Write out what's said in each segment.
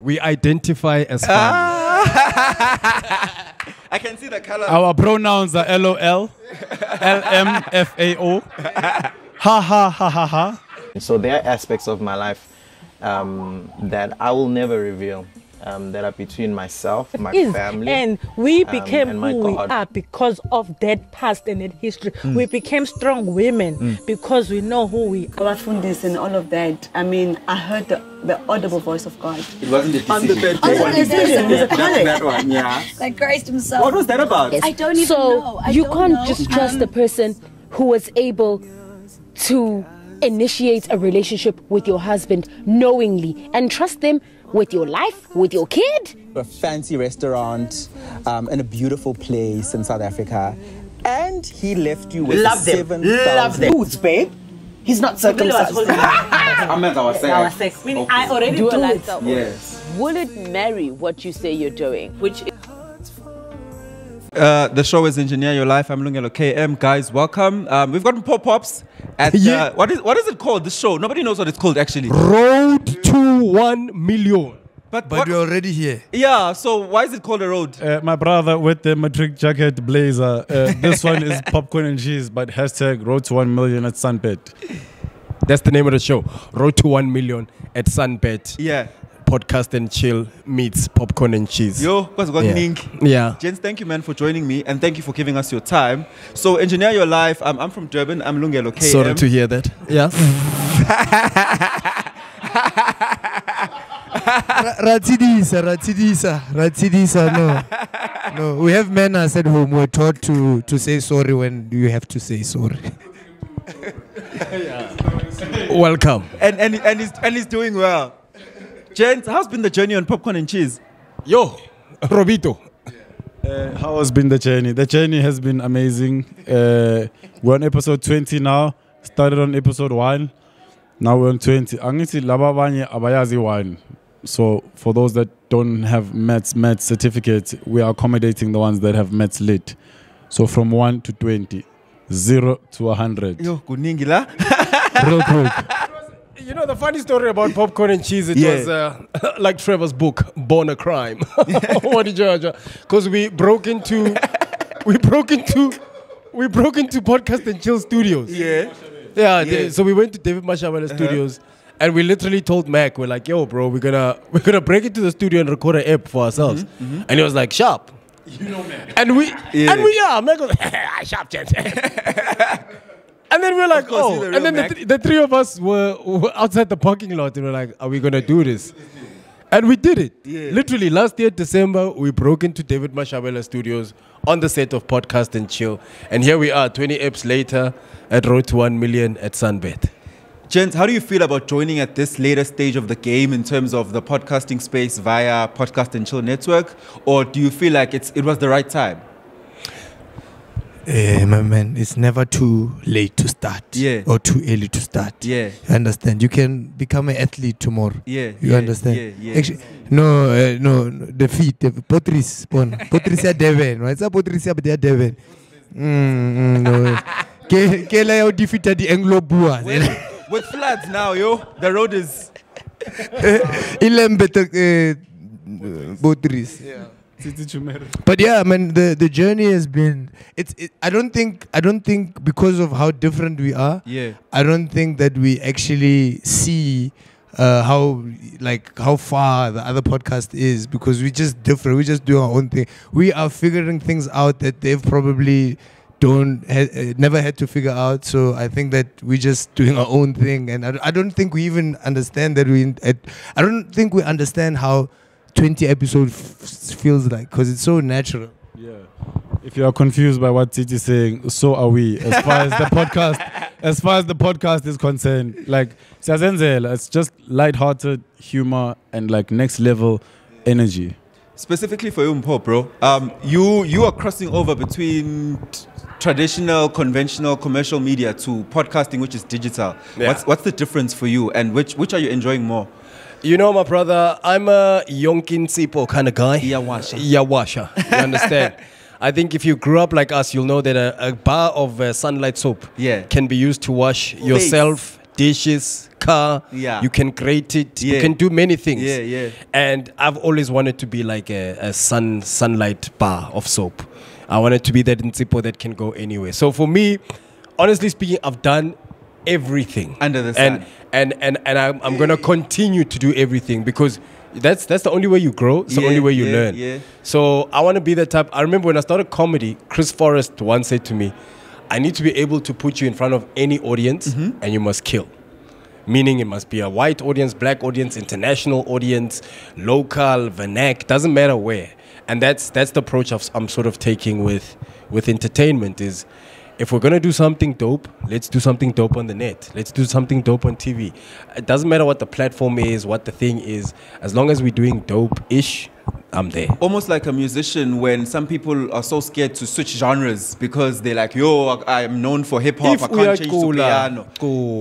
We identify as fun. I can see the color. Our pronouns are LOL, LMFAO, ha ha ha ha ha. So there are aspects of my life that I will never reveal, that are between myself, my family. And we became and who we are because of that past and that history. We became strong women because we know who we are. Our fundis and all of that, I mean, I heard the audible voice of God. It wasn't a decision. On the third day. On the decision. Yeah, that one, yeah. Like Christ himself. What was that about? Yes. I don't even know. I you can't just trust the person who was able to initiate a relationship with your husband knowingly and trust them with your life, with your kid. A fancy restaurant in a beautiful place in South Africa. And he left you with 7,000 foods, babe. He's not circumcised. I meant our sex. Our sex. Meaning okay. I already do it. Yes. Will it marry what you say you're doing? Which is the show is Engineer Your Life. I'm Lungelo KM. Guys, welcome. We've got Mpho Popps at what is it called? The show. Nobody knows what it's called actually. Road to 1 Million. But we're already here. Yeah. So why is it called a road? My brother with the matric jacket blazer. This one is popcorn and cheese. But hashtag Road to 1 Million at Sunbet. That's the name of the show. Road to 1 Million at Sunbet. Yeah. Podcast and Chill meets Popcorn and Cheese. Yo, what's going on? Yeah. Gents, thank you, man, for joining me and thank you for giving us your time. So, Engineer Your Life, I'm from Durban, I'm Lungelo KM. Sorry to hear that. Yeah. Ratidisa, no. No, we have manners at home. We're taught to say sorry when you have to say sorry. Yeah. Welcome. And he's doing well. Gents, how's been the journey on Popcorn and Cheese? Yo, Robito. How has been the journey? The journey has been amazing. We're on episode 20 now. Started on episode 1. Now we're on 20. So for those that don't have METS certificate, we are accommodating the ones that have METS lit. So from 1 to 20. 0 to 100. Yo, kuningila. Real quick. You know, the funny story about Popcorn and Cheese, it was like Trevor's book, Born a Crime. What did you do? Because we broke into Podcast and Chill Studios. Yeah. Yeah. So we went to David Mashaba Studios and we literally told Mac, we're like, yo, bro, we're gonna break into the studio and record an app for ourselves. And he was like, sharp. You know, Mac. And Mac was like, sharp, chance. And then we're like, oh, and then the three of us were outside the parking lot and we're like, are we going to do this? And we did it. Yeah. Literally, last year, December, we broke into David Mashabela Studios on the set of Podcast and Chill. And here we are, 20 eps later at Road to 1 Million at Sunbet. Gents, how do you feel about joining at this later stage of the game in terms of the podcasting space via Podcast and Chill Network? Or do you feel like it was the right time? My man, it's never too late to start or too early to start. Yeah. You understand? You can become an athlete tomorrow. Yeah. You understand? Yeah, yeah. Actually, no, the feet, Patricia Devon, right? It's Patricia Devon. No. Defeated the Anglo Boers. With floods now, yo. The road is. Yeah. But yeah, I mean, the journey has been. I don't think because of how different we are. Yeah. I don't think that we actually see how far the other podcast is because we're just different. We just do our own thing. We are figuring things out that they've probably never had to figure out. So I think that we're just doing our own thing, and I don't think we even understand that we. I don't think we understand how 20 episodes feels like because it's so natural. Yeah. If you are confused by what Titi is saying, so are we. As far as the podcast, is concerned, like it's just lighthearted humor and like next level energy. Specifically for you, Mpho, bro, you are crossing over between traditional, conventional, commercial media to podcasting, which is digital. Yeah. What's the difference for you, and which are you enjoying more? You know, my brother, I'm a Yonkin Sipo kind of guy. Yawasha. You understand? I think if you grew up like us, you'll know that a bar of sunlight soap can be used to wash yourself, dishes, car. Yeah. You can create it. Yeah. You can do many things. Yeah, yeah. And I've always wanted to be like a sunlight bar of soap. I wanted to be that Mpho that can go anywhere. So for me, honestly speaking, I've done everything under the sun, and I'm gonna continue to do everything, because that's the only way you grow. It's the only way you learn. Yeah. So I want to be that type. I remember when I started comedy, Chris Forrest once said to me, I need to be able to put you in front of any audience and you must kill. Meaning it must be a white audience, black audience, international audience, local, vernac, doesn't matter where. And that's the approach I'm sort of taking with entertainment is, if we're going to do something dope, let's do something dope on the net. Let's do something dope on TV. It doesn't matter what the platform is, what the thing is. As long as we're doing dope-ish, I'm there. Almost like a musician when some people are so scared to switch genres because they're like, yo, I'm known for hip-hop, I can't change to piano.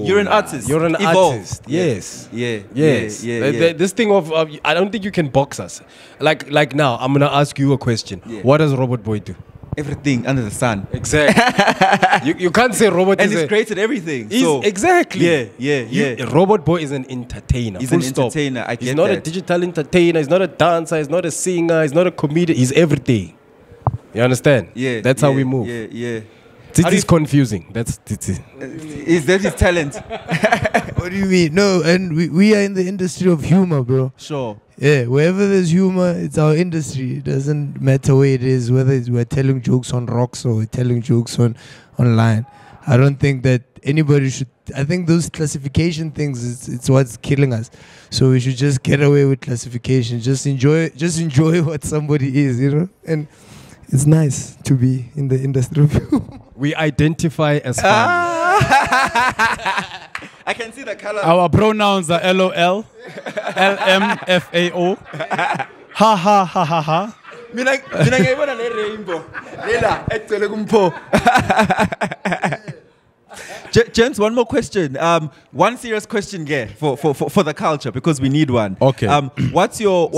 You're an artist. You're an artist. Yes. Yeah. Yes. This thing of, I don't think you can box us. Like now, I'm going to ask you a question. Yeah. What does Robot Boii do? Everything under the sun. Exactly. you can't say Robot and he's created everything. So. Exactly. Robot Boii is an entertainer. He's an entertainer. I get that. He's not a digital entertainer. He's not a dancer. He's not a singer. He's not a comedian. He's everything. You understand? Yeah. That's how we move. Yeah. It is confusing. That's it. Is that his talent? What do you mean? No, and we are in the industry of humor, bro. Sure. Yeah, wherever there's humor, it's our industry. It doesn't matter where it is, whether we're telling jokes on rocks or we're telling jokes online. I don't think that anybody should. I think those classification things, it's what's killing us. So we should just get away with classification. Just enjoy what somebody is, you know? And it's nice to be in the industry. We identify as fun. I can see the color. Our pronouns are LOL, LMFAO, ha ha ha ha ha. James, one more question. One serious question, for the culture, because we need one. Okay. What's your?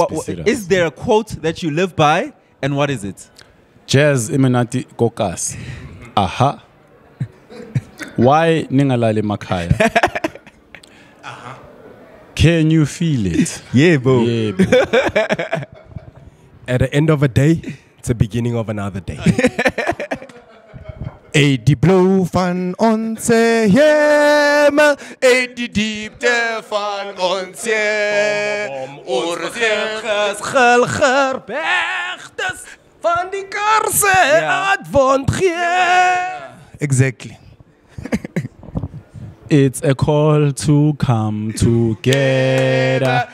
Is there a quote that you live by, and what is it? Jazz imenati kokas. Aha. Why ningalale makhaya? Aha. Can you feel it? Yeah, bro. Yeah, bro. At the end of a day, it's the beginning of another day. Edi blow fan on se yema. Edi deep de fan on se. Orzegas galger bechtes. Van die karse advond gee. Exactly. It's a call to come together.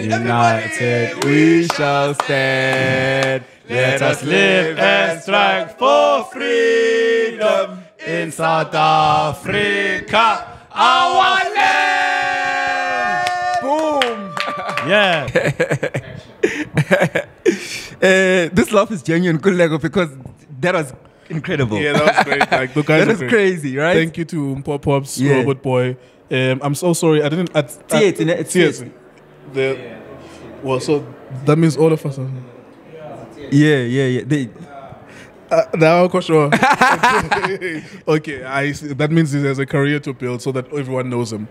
United we shall stand. Let us live and strike for freedom in South Africa, our land. Boom. Yeah. This laugh is genuine, good Lego, because that was incredible. Yeah, that was great. Like, the guys that was crazy, right? Thank you to Mpho Popps, Robot Boii. I'm so sorry, I didn't. Well, so that means all of us. Yeah. They. Okay, that means he has a career to build so that everyone knows him.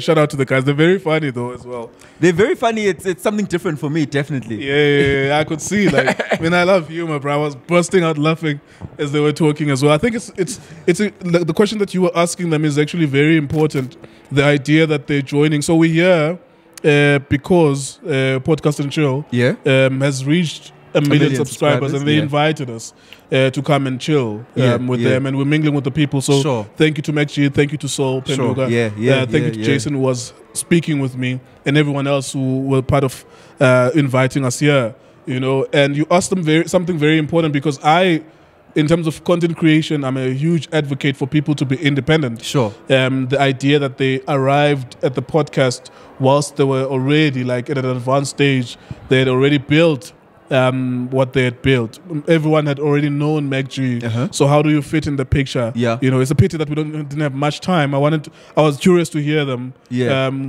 Shout out to the guys. They're very funny though as well. They're very funny. It's something different for me, definitely. Yeah. I could see, like, I love humor, bro. I was bursting out laughing as they were talking as well. I think the question that you were asking them is actually very important. The idea that they're joining. So we're here because Podcast and Chill has reached a million subscribers, and they invited us to come and chill with them, and we're mingling with the people. So thank you to MacG, thank you to Sol Penduga, thank you to Jason, who was speaking with me, and everyone else who were part of inviting us here. You know, and you asked them something very important, because I, in terms of content creation, I'm a huge advocate for people to be independent. Sure. The idea that they arrived at the podcast whilst they were already like at an advanced stage, they had already built. What they had built. Everyone had already known MacG. So how do you fit in the picture? Yeah. You know, it's a pity that we didn't have much time. I was curious to hear them,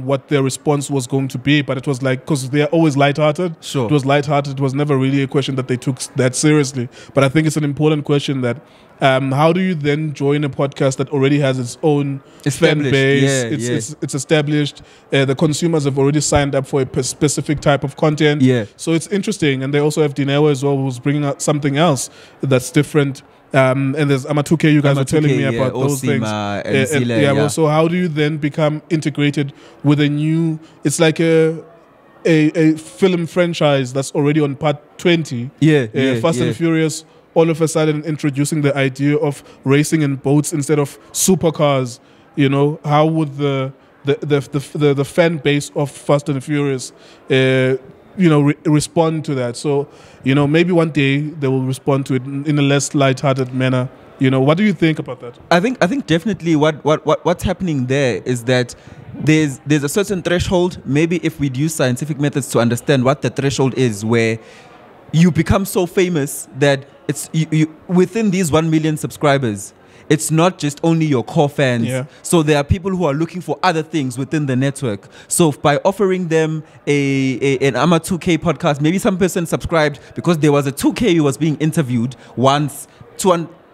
what their response was going to be, but it was like, because they're always lighthearted. Sure. It was lighthearted. It was never really a question that they took that seriously. But I think it's an important question that How do you then join a podcast that already has its own fan base? Yeah, it's established. The consumers have already signed up for a specific type of content. Yeah. So it's interesting. And they also have Dineo as well, who's bringing out something else that's different. And there's Ama 2K, you guys were telling me about those things. So how do you then become integrated with a new... It's like a film franchise that's already on part 20. Fast and Furious... all of a sudden introducing the idea of racing in boats instead of supercars. You know, how would the fan base of Fast and Furious, you know, respond to that? So, you know, maybe one day they will respond to it in a less lighthearted manner. You know, what do you think about that? I think definitely what's happening there is that there's a certain threshold. Maybe if we'd use scientific methods to understand what the threshold is, where you become so famous that it's within these 1 million subscribers, it's not just only your core fans. Yeah. So there are people who are looking for other things within the network. So by offering them an Ama 2K podcast, maybe some person subscribed because there was a 2K who was being interviewed once,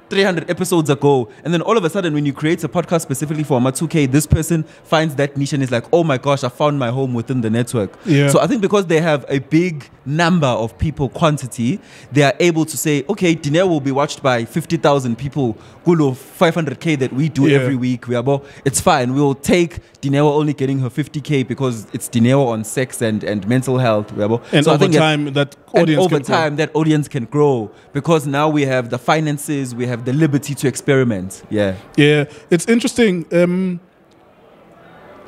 300 episodes ago, and then all of a sudden when you create a podcast specifically for Ama 2K, this person finds that niche and is like, oh my gosh, I found my home within the network. Yeah. So I think because they have a big number of people quantity, they are able to say, okay, Dineo will be watched by 50,000 people, 500K that we do every week. It's fine. We will take Dineo only getting her 50K because it's Dineo on sex and mental health. And so over time, that audience can grow because now we have the finances, we have the liberty to experiment. It's interesting.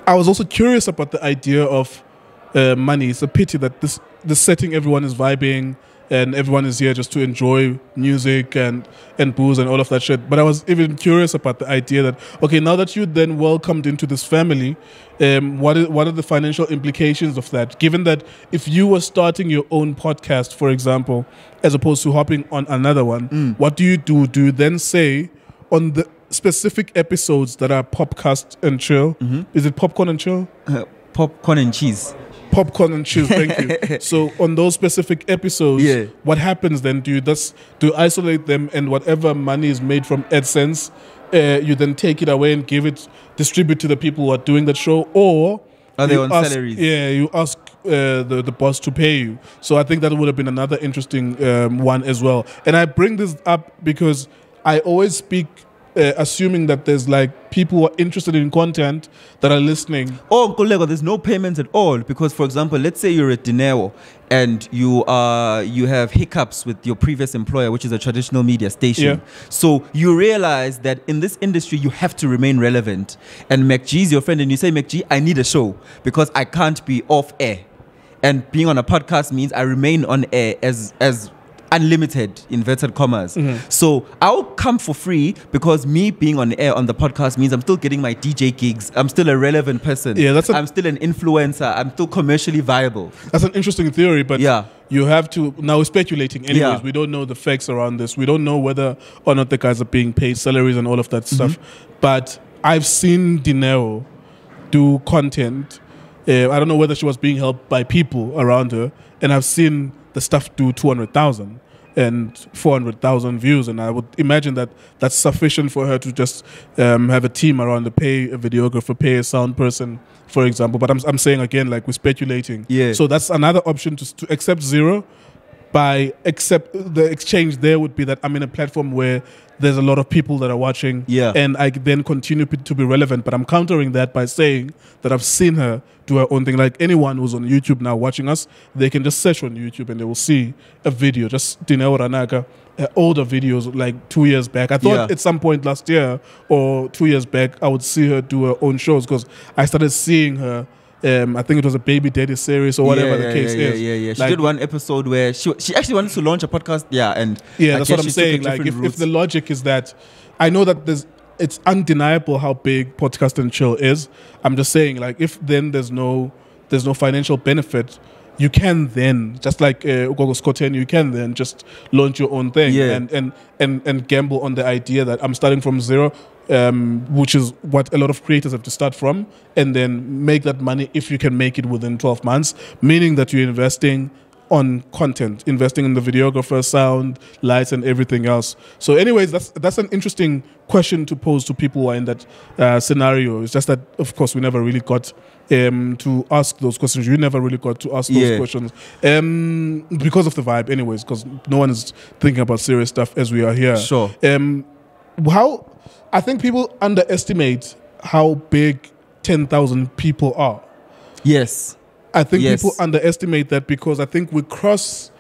I was also curious about the idea of money. It's a pity that this setting, everyone is vibing and everyone is here just to enjoy music and booze and all of that shit, but I was even curious about the idea that, okay, now that you then welcomed into this family, what are the financial implications of that, given that if you were starting your own podcast, for example, as opposed to hopping on another one, what do you do? Do you then say on the specific episodes that are Podcast and Chill, is it Popcorn and Chill? Popcorn and Cheese. Popcorn and Chill, thank you. So on those specific episodes, what happens then? Do you isolate them, and whatever money is made from AdSense, you then take it away and distribute to the people who are doing that show, or are they on salaries? Yeah, you ask the boss to pay you. So I think that would have been another interesting one as well. And I bring this up because I always speak assuming that there's like people who are interested in content that are listening. Oh, Kolego, there's no payments at all because, for example, let's say you're at Dineo and you have hiccups with your previous employer, which is a traditional media station. Yeah. So you realize that in this industry, you have to remain relevant. And MacG is your friend and you say, MacG, I need a show because I can't be off air. And being on a podcast means I remain on air as unlimited, inverted commas. So I'll come for free because me being on air on the podcast means I'm still getting my DJ gigs. I'm still a relevant person. I'm still an influencer. I'm still commercially viable. That's an interesting theory, but you have to... Now we're speculating anyways. We don't know the facts around this. We don't know whether or not the guys are being paid salaries and all of that stuff. But I've seen Dineo do content. I don't know whether she was being helped by people around her, and I've seen the stuff do 200,000 and 400,000 views, and I would imagine that that's sufficient for her to just have a team around to pay a videographer, pay a sound person, for example. But I'm saying again, like, we're speculating. So that's another option, to accept zero. The exchange there would be that I'm in a platform where there's a lot of people that are watching, and I then continue to be relevant. But I'm countering that by saying that I've seen her do her own thing. Like, anyone who's on YouTube now watching us, they can just search on YouTube and they will see a video, just Dineo Ranaka, older videos like 2 years back. I thought at some point last year or 2 years back, I would see her do her own shows because I started seeing her. I think it was a Baby Daddy series or whatever the case is. She did one episode where she actually wanted to launch a podcast. That's what I'm saying. Like, if the logic is that, I know that it's undeniable how big Podcast and Chill is. I'm just saying, like, if then there's no financial benefit, you can then, just like Ugogo Scotten, you can then just launch your own thing and gamble on the idea that I'm starting from zero, which is what a lot of creators have to start from, and then make that money if you can make it within 12 months, meaning that you're investing on content, investing in the videographer, sound, lights, and everything else. So anyways, that's an interesting question to pose to people who are in that scenario. It's just that, of course, we never really got to ask those questions. You never really got to ask those questions because of the vibe anyways, because no one is thinking about serious stuff as we are here. Sure. How I think people underestimate how big 10,000 people are. Yes. I think people underestimate that because I think we cross,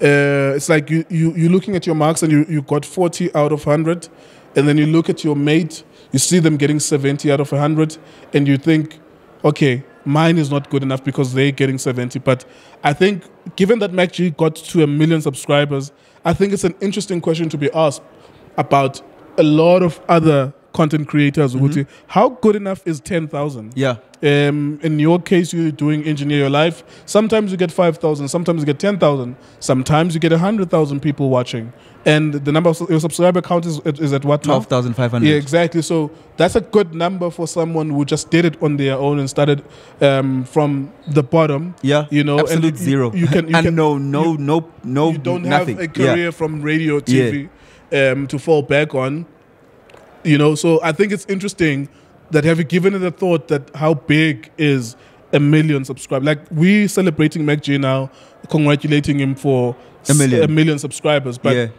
it's like you're looking at your marks and you got 40 out of 100, and then you look at your mate, you see them getting 70 out of 100, and you think, okay, mine is not good enough because they're getting 70. But I think given that MacG got to 1 million subscribers, I think it's an interesting question to be asked about a lot of other content creators. Mm-hmm. How good enough is 10,000? Yeah. In your case, you're doing Engineer Your Life. Sometimes you get 5,000, sometimes you get 10,000, sometimes you get 100,000 people watching. And the number of your subscriber count is at what now? 12,500. Yeah, exactly. So that's a good number for someone who just did it on their own and started from the bottom. Yeah, you know, absolute and zero. You don't nothing. Have a career from radio, TV to fall back on. You know, so I think it's interesting. That have you given it a thought that how big is 1 million subscribers? Like, we're celebrating MacG now, congratulating him for 1 million subscribers. But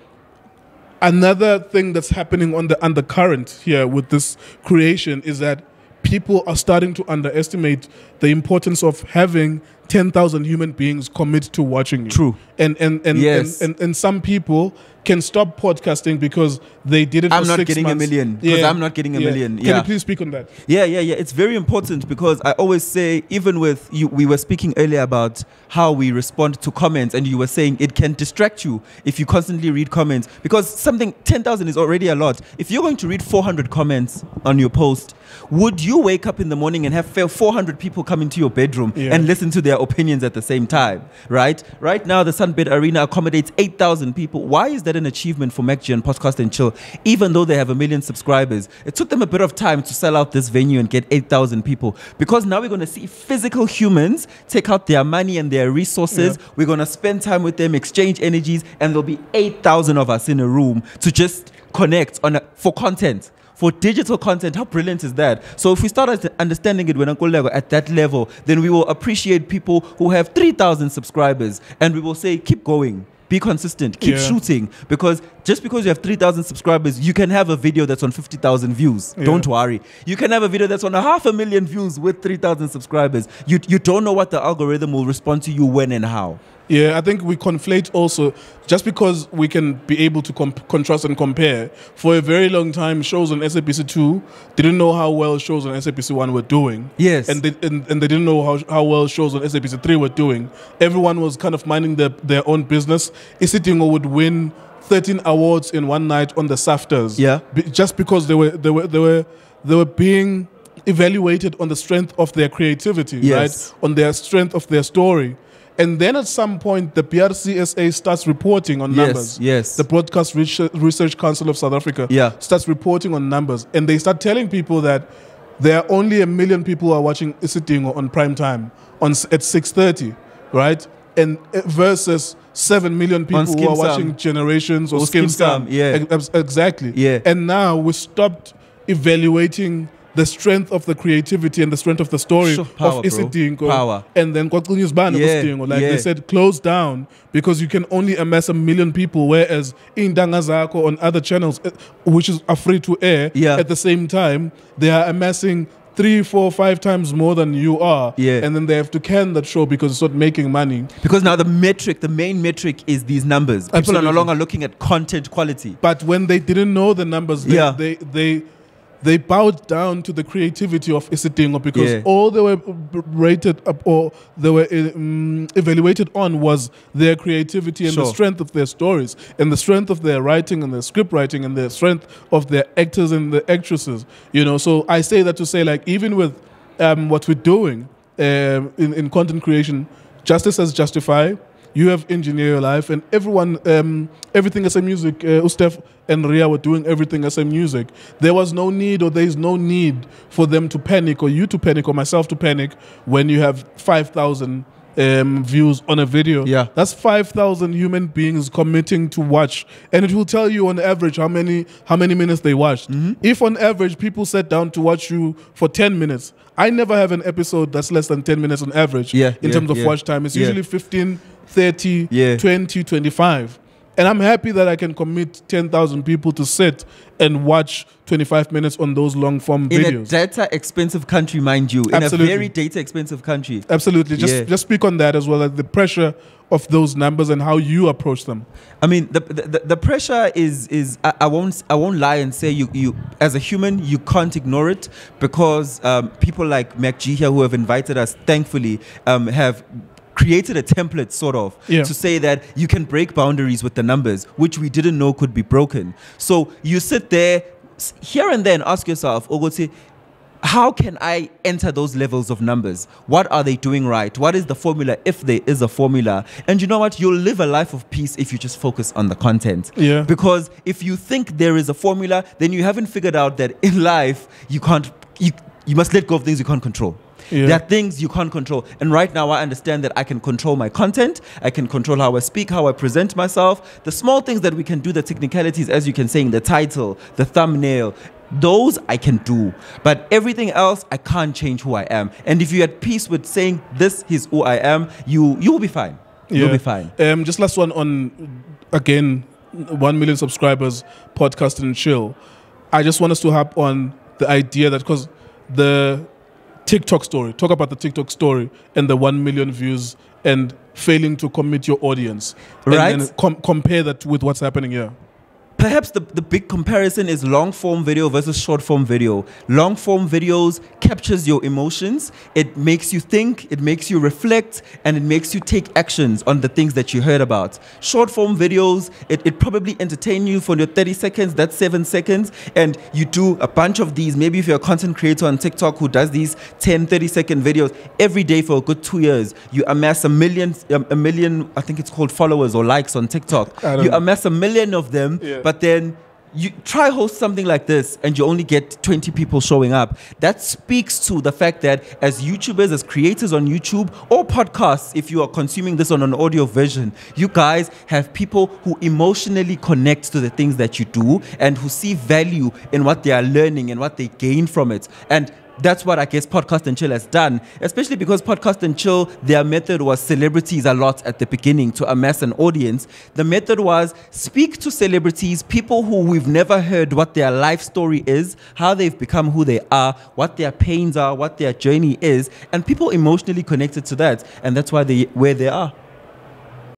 another thing that's happening on the undercurrent here with this creation is that people are starting to underestimate the importance of having 10,000 human beings commit to watching you. True. And some people can stop podcasting because they did it for 6 months. I'm not getting 1 million. Because I'm not getting 1 million. Can you please speak on that? Yeah. It's very important because I always say, even with you, we were speaking earlier about how we respond to comments, and you were saying it can distract you if you constantly read comments, because 10,000 is already a lot. If you're going to read 400 comments on your post, would you wake up in the morning and have 400 people come into your bedroom and listen to their opinions at the same time, right? Right now, the Sunbet Arena accommodates 8,000 people. Why is that an achievement for MacG and Podcast and Chill, even though they have 1 million subscribers? It took them a bit of time to sell out this venue and get 8,000 people, because now we're going to see physical humans take out their money and their resources. Yeah. We're going to spend time with them, exchange energies, and there'll be 8,000 of us in a room to just connect for content. For digital content, how brilliant is that? So if we start understanding it at that level, then we will appreciate people who have 3,000 subscribers, and we will say, keep going. Be consistent. Keep shooting. Because just because you have 3,000 subscribers, you can have a video that's on 50,000 views. Yeah. Don't worry. You can have a video that's on 500,000 views with 3,000 subscribers. You don't know what the algorithm will respond to you when and how. Yeah, I think we conflate also, just because we can be able to contrast and compare. For a very long time, shows on SABC2 didn't know how well shows on SABC1 were doing. Yes. And they didn't know how well shows on SABC3 were doing. Everyone was kind of minding their own business. Isidingo would win 13 awards in one night on the Saftas. Yeah. Just because they were being evaluated on the strength of their creativity, right? On their strength of their story. And then at some point, the BRCSA starts reporting on numbers. Yes. The Broadcast Research Council of South Africa starts reporting on numbers. And they start telling people that there are only 1 million people who are watching Isidingo on prime time at 6:30, right? And versus 7 million people who are watching Generations or Skimstam. Yeah. Exactly. Yeah. And now we stopped evaluating the strength of the creativity and the strength of the story of Isidingo, and then they said close down because you can only amass 1 million people, whereas Indanga Zako on other channels, which are free to air, at the same time they are amassing 3, 4, 5 times more than you are. Yeah. And then they have to can that show because it's not making money. Because now the main metric is these numbers. People are no longer looking at content quality. But when they didn't know the numbers, they bowed down to the creativity of Isidingo because all they were rated up or they were evaluated on was their creativity and the strength of their stories and the strength of their writing and their script writing and the strength of their actors and the actresses. You know, so I say that to say, like, even with what we're doing in content creation, Justice as Justify. You have Engineer Your Life, and everyone, everything SM Music, Ustef and Ria were doing everything SM Music. There was no need, or there is no need for them to panic, or you to panic, or myself to panic when you have 5,000 views on a video. Yeah. That's 5,000 human beings committing to watch. And it will tell you on average how many minutes they watched. Mm-hmm. If on average people sat down to watch you for 10 minutes, I never have an episode that's less than 10 minutes on average in terms of watch time. It's usually 15, 30, 20, 25. And I'm happy that I can commit 10,000 people to sit and watch 25 minutes on those long-form videos. In a data-expensive country, mind you. Absolutely. In a very data-expensive country. Absolutely. Just speak on that as well as the pressure of those numbers and how you approach them. I mean, the pressure is I won't lie and say you as a human you can't ignore it, because people like MacG here who have invited us, thankfully, have created a template sort of to say that you can break boundaries with the numbers, which we didn't know could be broken. So you sit there here and then, ask yourself, Ogote, how can I enter those levels of numbers? What are they doing right? What is the formula, if there is a formula? And you know what? You'll live a life of peace if you just focus on the content. Yeah. Because if you think there is a formula, then you haven't figured out that in life you must let go of things you can't control. Yeah. There are things you can't control. And right now I understand that I can control my content. I can control how I speak, how I present myself. The small things that we can do, the technicalities, as you can say, in the title, the thumbnail, those I can do. But everything else, I can't change who I am. And if you're at peace with saying, this is who I am, you'll be fine. Yeah. You'll be fine. Just last one on, again, 1 million subscribers, Podcast and Chill. I just want us to harp on the idea that, because the TikTok story. Talk about the TikTok story and the 1 million views and failing to commit your audience. Right. And then compare that with what's happening here. Perhaps the big comparison is long-form video versus short-form video. Long-form videos captures your emotions. It makes you think, it makes you reflect, and it makes you take actions on the things that you heard about. Short-form videos, it probably entertains you for your 30 seconds, that's 7 seconds, and you do a bunch of these. Maybe if you're a content creator on TikTok who does these 10, 30-second videos every day for a good 2 years, you amass a million, I think it's called followers or likes on TikTok. You amass a million of them, but then you try host something like this and you only get 20 people showing up. That speaks to the fact that as YouTubers, as creators on YouTube or podcasts, if you are consuming this on an audio version, you guys have people who emotionally connect to the things that you do and who see value in what they are learning and what they gain from it. And that's what I guess Podcast and Chill has done, especially because Podcast and Chill, their method was celebrities a lot at the beginning to amass an audience. The method was speak to celebrities, people who we've never heard what their life story is, how they've become who they are, what their pains are, what their journey is, and people emotionally connected to that, and that's why they where they are.